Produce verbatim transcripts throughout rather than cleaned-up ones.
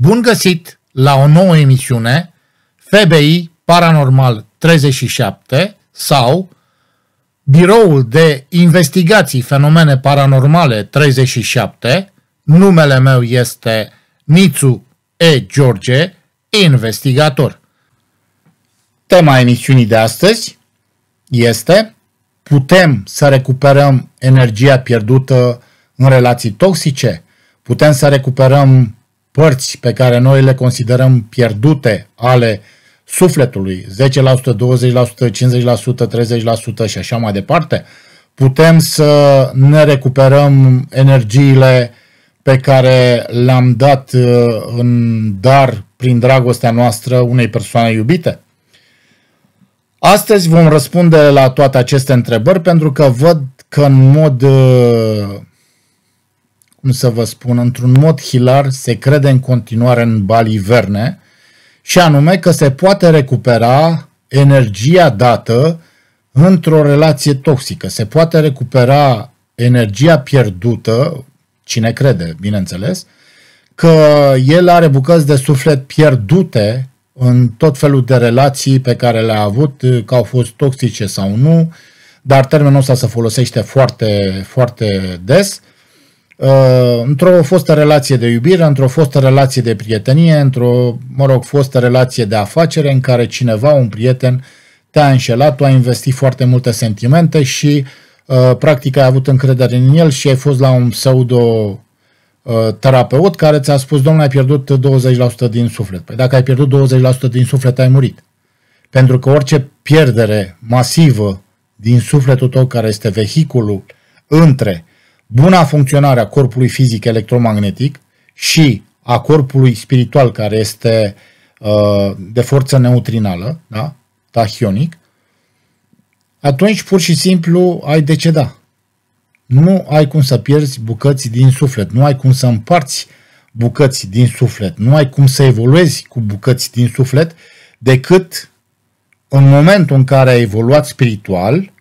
Bun găsit la o nouă emisiune F B I Paranormal treizeci și șapte sau Biroul de Investigații Fenomene Paranormale treizeci și șapte. Numele meu este Nițu E. George, investigator. Tema emisiunii de astăzi este: putem să recuperăm energia pierdută în relații toxice? Putem să recuperăm părți pe care noi le considerăm pierdute ale sufletului, zece la sută, douăzeci la sută, cincizeci la sută, treizeci la sută și așa mai departe? Putem să ne recuperăm energiile pe care le-am dat în dar prin dragostea noastră unei persoane iubite? Astăzi vom răspunde la toate aceste întrebări, pentru că văd că în mod, cum să vă spun, într-un mod hilar se crede în continuare în baliverne, și anume că se poate recupera energia dată într-o relație toxică. Se poate recupera energia pierdută, cine crede, bineînțeles, că el are bucăți de suflet pierdute în tot felul de relații pe care le-a avut, că au fost toxice sau nu, dar termenul ăsta se folosește foarte, foarte des. Într-o fostă relație de iubire, într-o fostă relație de prietenie, într-o, mă rog, fostă relație de afacere în care cineva, un prieten, te-a înșelat, tu ai investit foarte multe sentimente și practic ai avut încredere în el și ai fost la un pseudo terapeut care ți-a spus: domnule, ai pierdut douăzeci la sută din suflet. Păi dacă ai pierdut douăzeci la sută din suflet, ai murit. Pentru că orice pierdere masivă din sufletul tău, care este vehiculul între buna funcționare a corpului fizic electromagnetic și a corpului spiritual, care este de forță neutrinală, da? Tahionic, atunci pur și simplu ai deceda. Nu ai cum să pierzi bucăți din suflet, nu ai cum să împarți bucăți din suflet, nu ai cum să evoluezi cu bucăți din suflet, decât în momentul în care ai evoluat spiritual.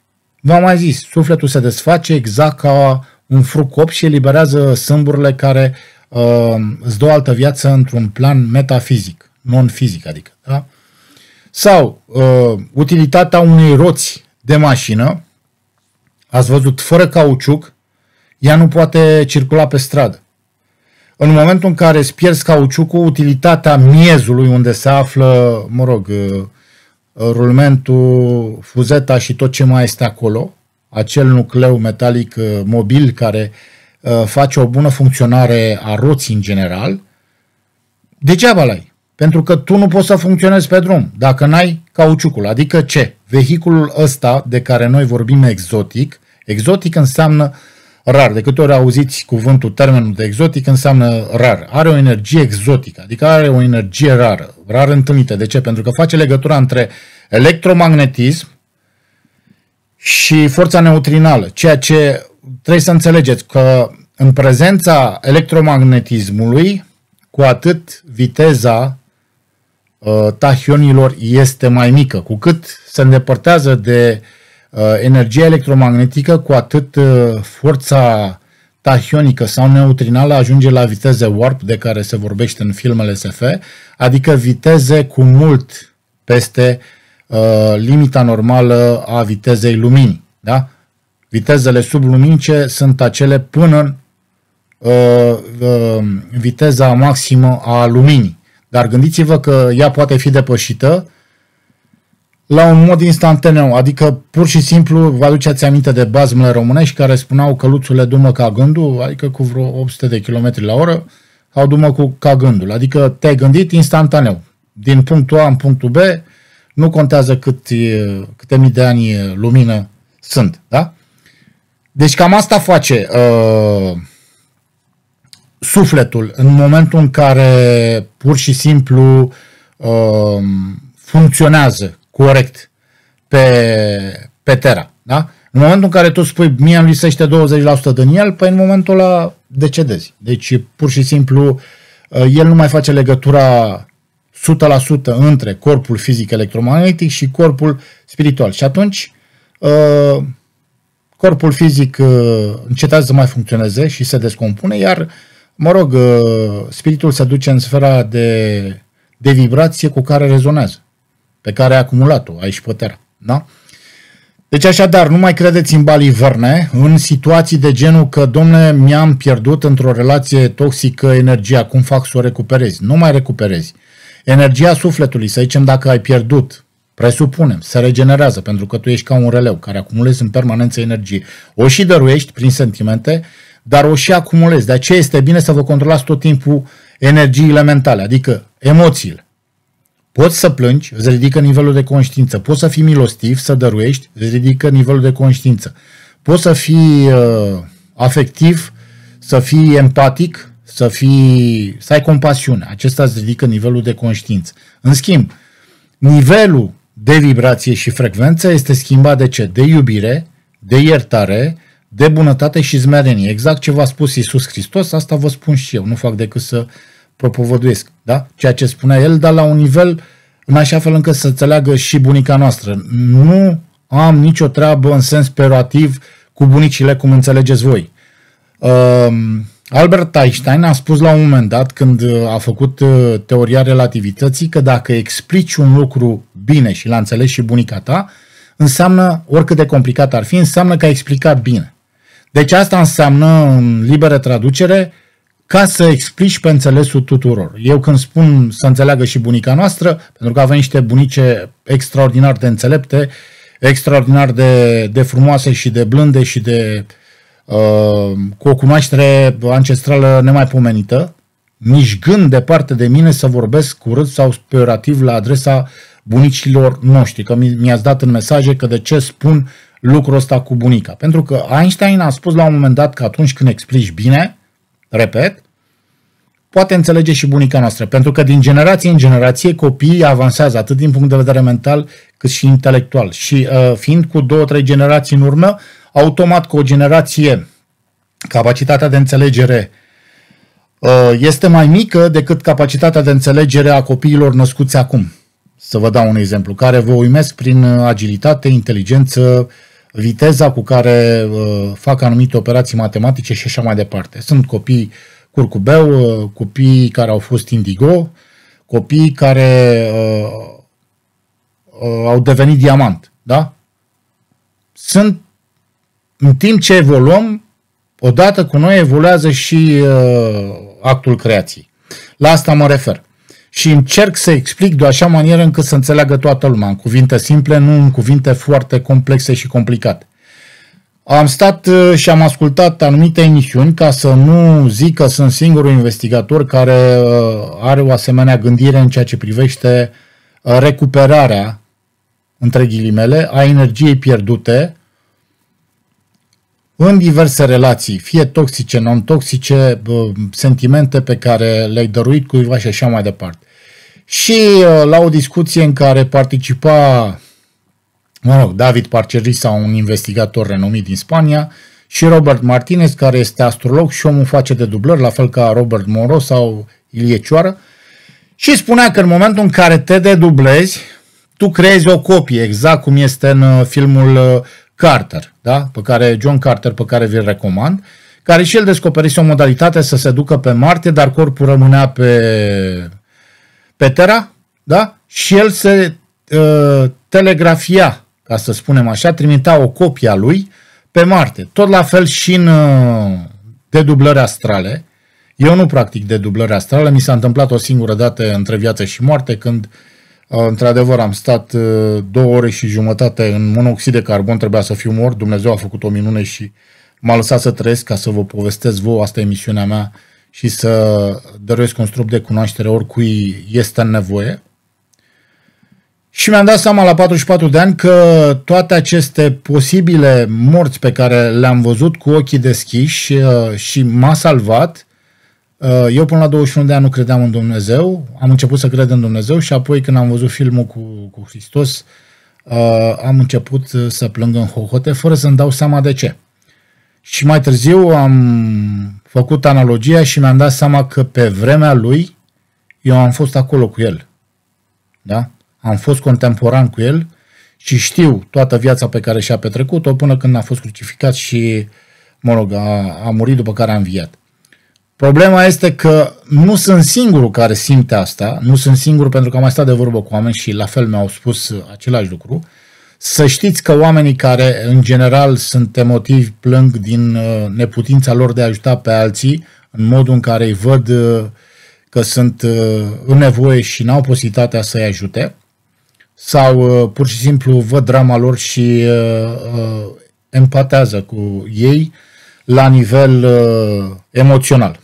V-am mai zis, sufletul se desface exact ca un fruct cop și eliberează sâmburile care uh, îți dă o altă viață într-un plan metafizic, non-fizic, adică. Da? Sau uh, utilitatea unei roți de mașină. Ați văzut, fără cauciuc, ea nu poate circula pe stradă. În momentul în care îți pierzi cauciucul, utilitatea miezului, unde se află, mă rog, rulmentul, fuzeta și tot ce mai este acolo, acel nucleu metalic mobil care face o bună funcționare a roții în general, degeaba l-ai. Pentru că tu nu poți să funcționezi pe drum dacă n-ai cauciucul. Adică ce? Vehiculul ăsta de care noi vorbim exotic, exotic înseamnă rar. De câte ori auziți cuvântul, termenul de exotic, înseamnă rar. Are o energie exotică, adică are o energie rară, rar întâlnită. De ce? Pentru că face legătura între electromagnetism și forța neutrinală. Ceea ce trebuie să înțelegeți, că în prezența electromagnetismului, cu atât viteza tahionilor este mai mică. Cu cât se îndepărtează de uh, energia electromagnetică, cu atât uh, forța tahionică sau neutrinală ajunge la viteze warp, de care se vorbește în filmele S F, adică viteze cu mult peste uh, limita normală a vitezei luminii. Da? Vitezele subluminice sunt acele până în uh, uh, viteza maximă a luminii. Dar gândiți-vă că ea poate fi depășită la un mod instantaneu. Adică pur și simplu, vă aduceați aminte de bazmele românești care spuneau că luțule dumă ca gândul, adică cu vreo opt sute de kilometri la oră, au dumă cu ca gândul. Adică te-ai gândit instantaneu. Din punctul A în punctul B, nu contează cât, câte mii de ani lumină sunt. Da? Deci cam asta face Uh, sufletul, în momentul în care pur și simplu uh, funcționează corect pe, pe Terra. Da? În momentul în care tu spui, mie îmi lisește douăzeci la sută din el, păi în momentul ăla decedezi. Deci pur și simplu uh, el nu mai face legătura o sută la sută între corpul fizic electromagnetic și corpul spiritual. Și atunci uh, corpul fizic uh, încetează să mai funcționeze și se descompune, iar mă rog, spiritul se duce în sfera de, de vibrație cu care rezonează, pe care ai acumulat-o, ai și puterea. Da? Deci așadar, nu mai credeți în baliverne, în situații de genul că, domne, mi-am pierdut într-o relație toxică energia, cum fac să o recuperezi? Nu mai recuperezi. Energia sufletului, să zicem, dacă ai pierdut, presupunem, se regenerează, pentru că tu ești ca un releu care acumulezi în permanență energie. O și dăruiești prin sentimente, dar o și acumulezi. De aceea este bine să vă controlați tot timpul energiile mentale, adică emoțiile. Poți să plângi, îți ridică nivelul de conștiință. Poți să fii milostiv, să dăruiești, îți ridică nivelul de conștiință. Poți să fii uh, afectiv, să fii empatic, să, fii, să ai compasiune. Acesta îți ridică nivelul de conștiință. În schimb, nivelul de vibrație și frecvență este schimbat de ce? De iubire, de iertare, de bunătate și smerenie. Exact ce v-a spus Iisus Hristos, asta vă spun și eu. Nu fac decât să propovăduiesc, da? Ceea ce spunea el, dar la un nivel în așa fel încât să înțeleagă și bunica noastră. Nu am nicio treabă în sens peorativ cu bunicile, cum înțelegeți voi. Albert Einstein a spus la un moment dat, când a făcut teoria relativității, că dacă explici un lucru bine și l-a înțeles și bunica ta, înseamnă, oricât de complicat ar fi, înseamnă că ai explicat bine. Deci asta înseamnă, în liberă traducere, ca să explici pe înțelesul tuturor. Eu când spun să înțeleagă și bunica noastră, pentru că avem niște bunice extraordinar de înțelepte, extraordinar de, de frumoase și de blânde și de uh, cu o cunoaștere ancestrală nemaipomenită, nici gând departe de mine să vorbesc urât sau peorativ la adresa bunicilor noștri, că mi-ați dat în mesaje că de ce spun lucrul ăsta cu bunica. Pentru că Einstein a spus la un moment dat că atunci când explici bine, repet, poate înțelege și bunica noastră, pentru că din generație în generație copiii avansează atât din punct de vedere mental cât și intelectual și uh, fiind cu două, trei generații în urmă, automat cu o generație capacitatea de înțelegere uh, este mai mică decât capacitatea de înțelegere a copiilor născuți acum. Să vă dau un exemplu, care vă uimesc prin agilitate, inteligență, viteza cu care uh, fac anumite operații matematice și așa mai departe. Sunt copii curcubeu, uh, copii care au fost indigo, copii care uh, uh, au devenit diamant. Da? Sunt, în timp ce evoluăm, odată cu noi evoluează și uh, actul creației. La asta mă refer. Și încerc să explic de așa manieră încât să înțeleagă toată lumea, în cuvinte simple, nu în cuvinte foarte complexe și complicate. Am stat și am ascultat anumite emisiuni, ca să nu zic că sunt singurul investigator care are o asemenea gândire în ceea ce privește recuperarea, între ghilimele, a energiei pierdute în diverse relații, fie toxice, non-toxice, sentimente pe care le-ai dăruit cuiva și așa mai departe. Și la o discuție în care participa, mă rog, David Parcerisa, un investigator renumit din Spania, și Robert Martinez, care este astrolog și omul face de dublări, la fel ca Robert Moros sau Ilie Cioară, și spunea că în momentul în care te dedublezi, tu creezi o copie, exact cum este în filmul Carter, da? Pe care, John Carter, pe care vi-l recomand, care și el descoperise o modalitate să se ducă pe Marte, dar corpul rămânea pe, pe Terra, da? Și el se uh, telegrafia, ca să spunem așa, trimitea o copie a lui pe Marte. Tot la fel și în uh, dedublări astrale. Eu nu practic dedublări astrale, mi s-a întâmplat o singură dată între viață și moarte, când într-adevăr am stat două ore și jumătate în monoxid de carbon, trebuia să fiu mort, Dumnezeu a făcut o minune și m-a lăsat să trăiesc ca să vă povestesc vouă, asta e misiunea mea și să dăruiesc un strop de cunoaștere oricui este în nevoie. Și mi-am dat seama la patruzeci și patru de ani că toate aceste posibile morți pe care le-am văzut cu ochii deschiși și m-a salvat. Eu până la douăzeci și unu de ani nu credeam în Dumnezeu, am început să cred în Dumnezeu și apoi când am văzut filmul cu, cu Hristos, uh, am început să plâng în hohote fără să-mi dau seama de ce. Și mai târziu am făcut analogia și mi-am dat seama că pe vremea lui eu am fost acolo cu el. Da? Am fost contemporan cu el și știu toată viața pe care și-a petrecut-o până când a fost crucificat și, mă rog, a, a murit, după care a înviat. Problema este că nu sunt singurul care simte asta, nu sunt singur pentru că am mai stat de vorbă cu oameni și la fel mi-au spus același lucru. Să știți că oamenii care în general sunt emotivi plâng din neputința lor de a ajuta pe alții, în modul în care îi văd că sunt în nevoie și n-au posibilitatea să-i ajute, sau pur și simplu văd drama lor și empatează cu ei la nivel emoțional.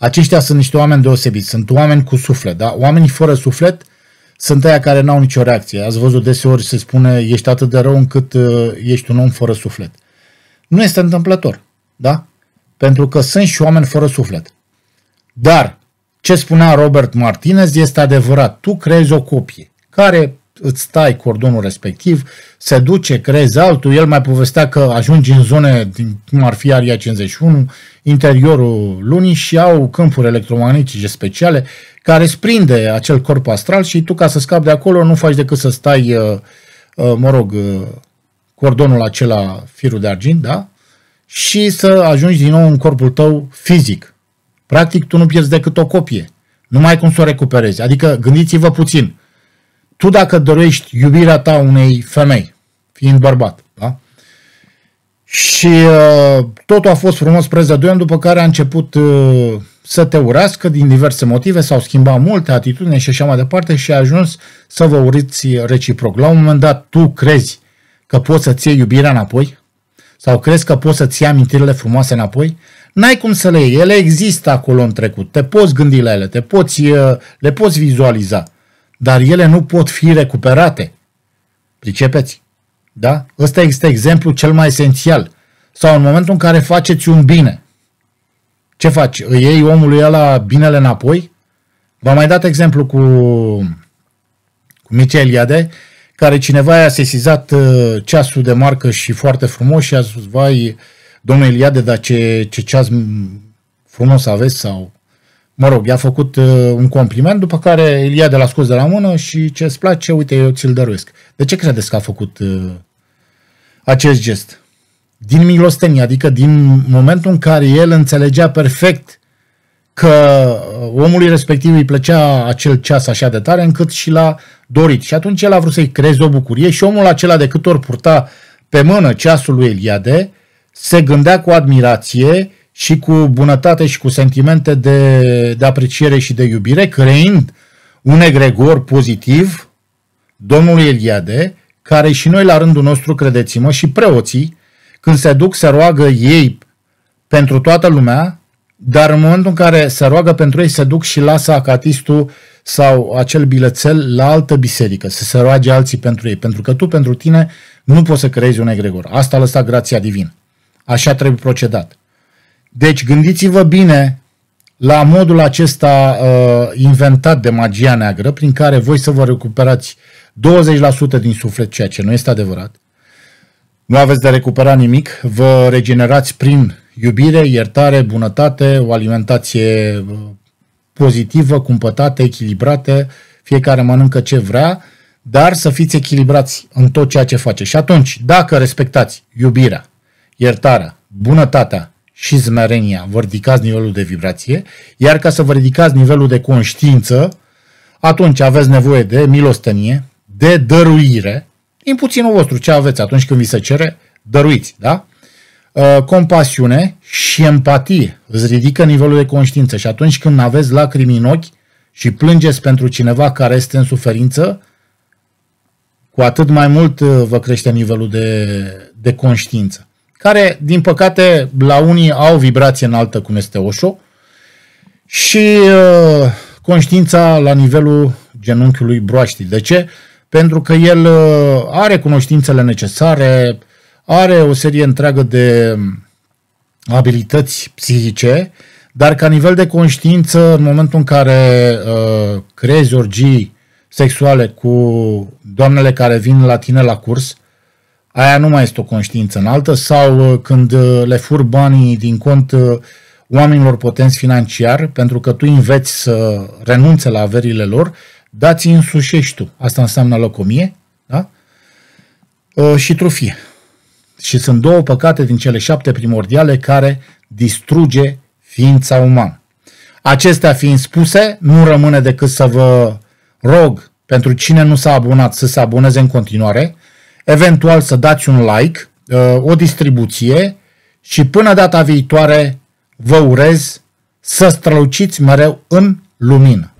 Aceștia sunt niște oameni deosebiți, sunt oameni cu suflet, da? Oamenii fără suflet sunt aia care n-au nicio reacție. Ați văzut deseori se spune ești atât de rău încât uh, ești un om fără suflet. Nu este întâmplător, da? Pentru că sunt și oameni fără suflet. Dar ce spunea Robert Martinez este adevărat. Tu creezi o copie care îți tai cordonul respectiv, se duce, creezi altul. El mai povestea că ajungi în zone din, cum ar fi Aria cincizeci și unu, interiorul lunii, și au câmpuri electromagnetice speciale care îți prinde acel corp astral și tu, ca să scapi de acolo, nu faci decât să stai, mă rog, cordonul acela, firul de argint, da? Și să ajungi din nou în corpul tău fizic. Practic, tu nu pierzi decât o copie. Nu mai ai cum să o recuperezi. Adică, gândiți-vă puțin. Tu, dacă dorești iubirea ta unei femei, fiind bărbat, da? Și uh, totul a fost frumos preț de doi ani, după care a început uh, să te urască din diverse motive, s-au schimbat multe atitudini și așa mai departe și ai ajuns să vă uriți reciproc. La un moment dat, tu crezi că poți să-ți iei iubirea înapoi? Sau crezi că poți să-ți iei amintirile frumoase înapoi? N-ai cum să le iei, ele există acolo în trecut, te poți gândi la ele, te poți, uh, le poți vizualiza. Dar ele nu pot fi recuperate. Pricepeți? Da? Ăsta este exemplul cel mai esențial. Sau în momentul în care faceți un bine. Ce faci? Îi iei omului ăla binele înapoi? V-am mai dat exemplu cu, cu Mircea Eliade, care cineva i-a sesizat ceasul de marcă și foarte frumos și a spus, vai, domnule Eliade, dar ce, ce ceas frumos aveți, sau... Mă rog, i-a făcut uh, un compliment, după care Eliade l-a scos de la mână și ce-ți place, uite, eu ți-l dăruiesc. De ce credeți că a făcut uh, acest gest? Din milostenie, adică din momentul în care el înțelegea perfect că omului respectiv îi plăcea acel ceas așa de tare încât și l-a dorit. Și atunci el a vrut să-i creeze o bucurie și omul acela, de câte ori purta pe mână ceasul lui Eliade, se gândea cu admirație și cu bunătate și cu sentimente de, de apreciere și de iubire, creând un egregor pozitiv domnului Eliade, care și noi la rândul nostru, credeți-mă, și preoții, când se duc, se roagă ei pentru toată lumea, dar în momentul în care se roagă pentru ei, se duc și lasă acatistul sau acel bilețel la altă biserică, să se roage alții pentru ei, pentru că tu, pentru tine, nu poți să creezi un egregor. Asta a lăsat grația divină. Așa trebuie procedat. Deci gândiți-vă bine la modul acesta uh, inventat de magia neagră, prin care voi să vă recuperați douăzeci la sută din suflet, ceea ce nu este adevărat. Nu aveți de recuperat nimic, vă regenerați prin iubire, iertare, bunătate, o alimentație pozitivă, cumpătată, echilibrată, fiecare mănâncă ce vrea, dar să fiți echilibrați în tot ceea ce faceți. Și atunci, dacă respectați iubirea, iertarea, bunătatea și zmerenia, vă ridicați nivelul de vibrație, iar ca să vă ridicați nivelul de conștiință, atunci aveți nevoie de milostenie, de dăruire, din puținul vostru, ce aveți atunci când vi se cere, dăruiți, da? Compasiune și empatie îți ridică nivelul de conștiință și atunci când aveți lacrimi în ochi și plângeți pentru cineva care este în suferință, cu atât mai mult vă crește nivelul de, de conștiință, care, din păcate, la unii au vibrație înaltă, cum este Osho, și uh, conștiința la nivelul genunchiului broaștii. De ce? Pentru că el uh, are cunoștințele necesare, are o serie întreagă de abilități psihice, dar ca nivel de conștiință, în momentul în care uh, creezi orgii sexuale cu doamnele care vin la tine la curs, aia nu mai este o conștiință înaltă, sau când le fur banii din cont oamenilor potenți financiar, pentru că tu înveți să renunțe la averile lor, dar ți însușești tu. Asta înseamnă lăcomie, da? Și trufie. Și sunt două păcate din cele șapte primordiale care distruge ființa umană. Acestea fiind spuse, nu rămâne decât să vă rog, pentru cine nu s-a abonat, să se aboneze în continuare, eventual să dați un like, o distribuție și până data viitoare vă urez să străluciți mereu în lumină.